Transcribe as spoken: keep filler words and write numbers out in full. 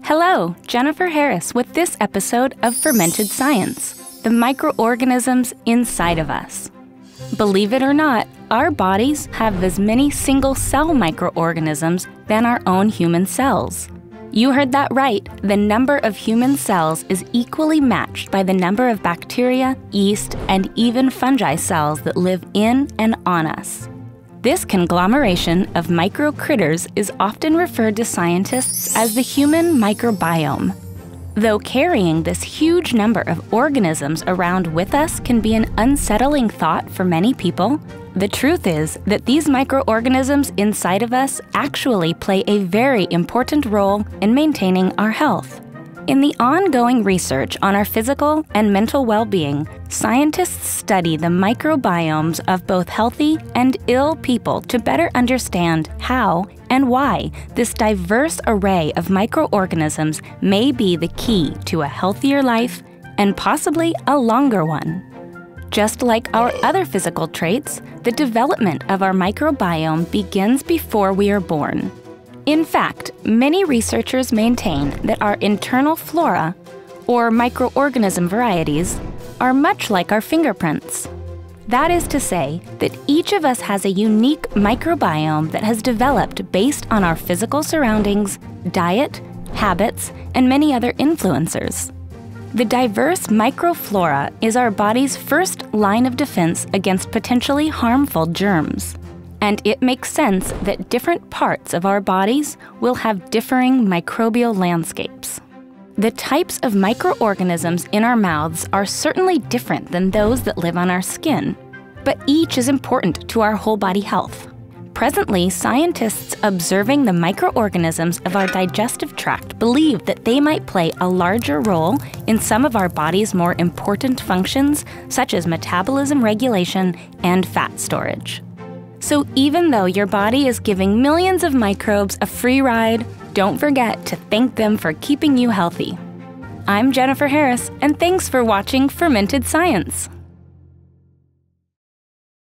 Hello, Jennifer Harris with this episode of Fermented Science, the microorganisms inside of us. Believe it or not, our bodies have as many single-cell microorganisms than our own human cells. You heard that right. The number of human cells is equally matched by the number of bacteria, yeast, and even fungi cells that live in and on us. This conglomeration of microcritters is often referred to scientists as the human microbiome. Though carrying this huge number of organisms around with us can be an unsettling thought for many people, the truth is that these microorganisms inside of us actually play a very important role in maintaining our health. In the ongoing research on our physical and mental well-being, scientists study the microbiomes of both healthy and ill people to better understand how and why this diverse array of microorganisms may be the key to a healthier life and possibly a longer one. Just like our other physical traits, the development of our microbiome begins before we are born. In fact, many researchers maintain that our internal flora, or microorganism varieties, are much like our fingerprints. That is to say, that each of us has a unique microbiome that has developed based on our physical surroundings, diet, habits, and many other influencers. The diverse microflora is our body's first line of defense against potentially harmful germs. And it makes sense that different parts of our bodies will have differing microbial landscapes. The types of microorganisms in our mouths are certainly different than those that live on our skin, but each is important to our whole body health. Presently, scientists observing the microorganisms of our digestive tract believe that they might play a larger role in some of our body's more important functions, such as metabolism regulation and fat storage. So even though your body is giving millions of microbes a free ride, don't forget to thank them for keeping you healthy. I'm Jennifer Harris, and thanks for watching Fermented Science.